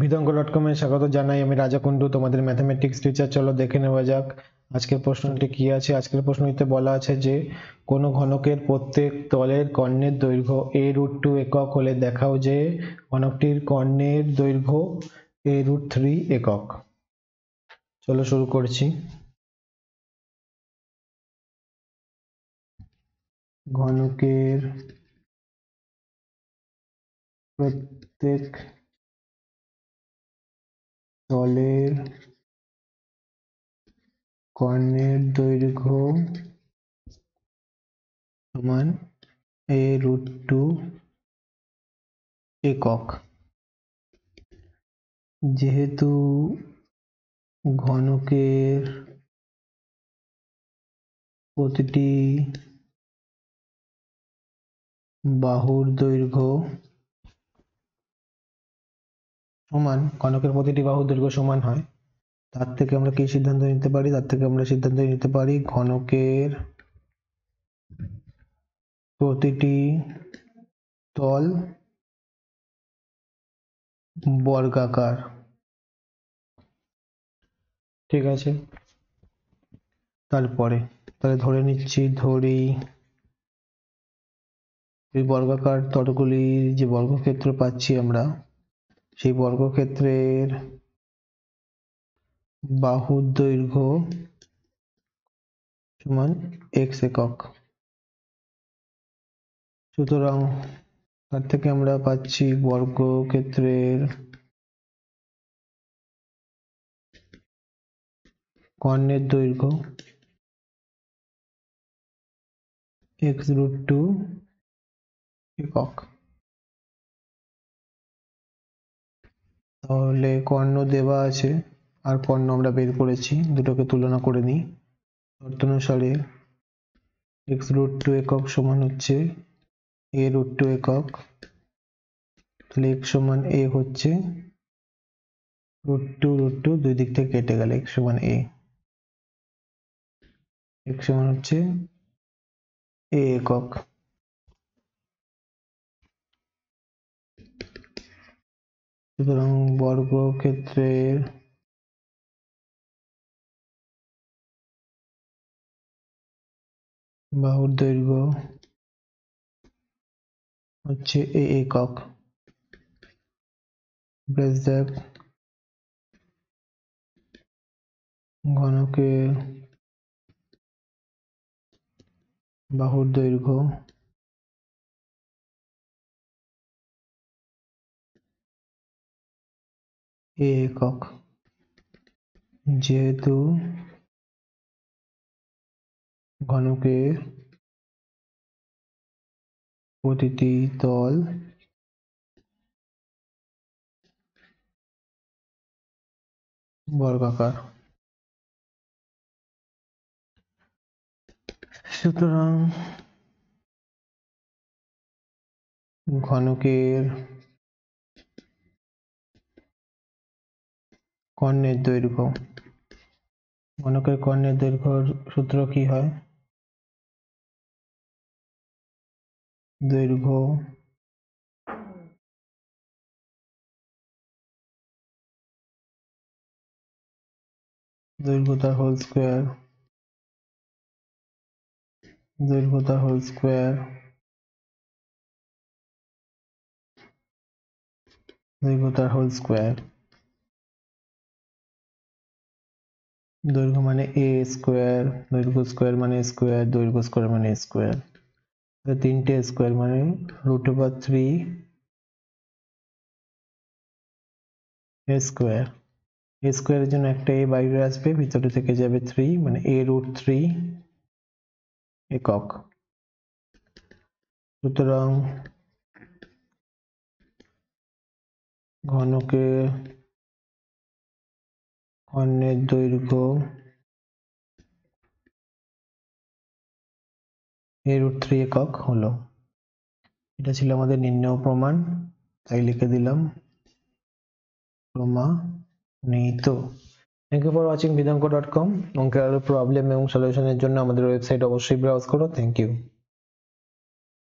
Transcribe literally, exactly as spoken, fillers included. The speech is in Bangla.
ভিদঙ্ক ডট কম এ স্বাগত জানাই। আমি রাজা কুন্ডু, তোমাদের ম্যাথমেটিক্স টিচার। চলো দেখে নেওয়া যাক আজকের প্রশ্নটি কি আছে। আজকের প্রশ্নটিতে বলা আছে যে কোন ঘনকের প্রত্যেক তলের কর্ণের দৈর্ঘ্য a √টু একক হলে দেখাও যে ঘনকটির কর্ণের দৈর্ঘ্য a √থ্রি একক। চলো শুরু করছি। ঘনকের প্রত্যেক তলের কর্ণের দৈর্ঘ্য সমান a √টু একক। যেহেতু ঘনকের প্রতিটি বাহুর দৈর্ঘ্য সমান, ঘনকের প্রতিটি বাহুর দৈর্ঘ্য সমান হয়, তার থেকে আমরা কি সিদ্ধান্ত নিতে পারি? তার থেকে আমরা সিদ্ধান্ত নিতে পারি ঘনকের প্রতিটি তল বর্গাকার। ঠিক আছে, তারপরে তাহলে ধরে নিচ্ছি, ধরি এই বর্গাকার তলগুলির যে বর্গক্ষেত্র পাচ্ছি আমরা, সেই বর্গক্ষেত্রের বাহুর দৈর্ঘ্য সমান x একক। সুতরাং তার থেকে আমরা পাচ্ছি বর্গক্ষেত্রের কর্ণের দৈর্ঘ্য x রুট টু একক। তাহলে কর্ণ দেওয়া আছে, আর কর্ণ আমরা বের করেছি, দুটোকে তুলনা করে নিই। শর্ত অনুসারে x রুট টু একক সমান হচ্ছে a রুট টু একক। তাহলে x সমান a হচ্ছে রুট টু রুট টু দুই দিক থেকে কেটে গেলে x সমান a, x সমান হচ্ছে a একক। সুতরাং বর্গক্ষেত্রের বাহুর দৈর্ঘ্য হচ্ছে a একক। ঘনকের বাহুর দৈর্ঘ্য a একক। যেহেতু ঘনকের প্রতিটি তল বর্গাকার, সুতরাং ঘনকের কর্ণের দৈর্ঘ্য, ঘনকের কর্ণের দৈর্ঘ্যের সূত্র কি হয়? দৈর্ঘ্য দৈর্ঘ্য তার হোল স্কোয়ার, দৈর্ঘ্য তার হোল স্কোয়ার, দৈর্ঘ্য তার হোল স্কোয়ার। দৈর্ঘ্য মানে a স্কোয়ার, দৈর্ঘ্য স্কোয়ার মানে স্কোয়ার, দৈর্ঘ্য স্কোয়ার মানে স্কোয়ার। তিনটে স্কোয়ার মানে রুট ওভার থ্রি স্কোয়ার। এ স্কোয়ারের জন্য একটা এ বাইরে আসবে, ভিতরে থেকে যাবে থ্রি, মানে a রুট থ্রি একক। সুতরাং ঘনকে কর্ণের দৈর্ঘ্য a রুট থ্রি একক হলো। এটা ছিল আমাদের নির্ণয় প্রমাণ, তাই লিখে দিলাম প্রমাণিত। থ্যাংক ইউ ফর ওয়াচিং ভিদঙ্ক ডট কম। অঙ্কের আরো প্রবলেম এবং সলিউশনের জন্য আমাদের ওয়েবসাইট অবশ্যই ব্রাউজ করো। Thank you.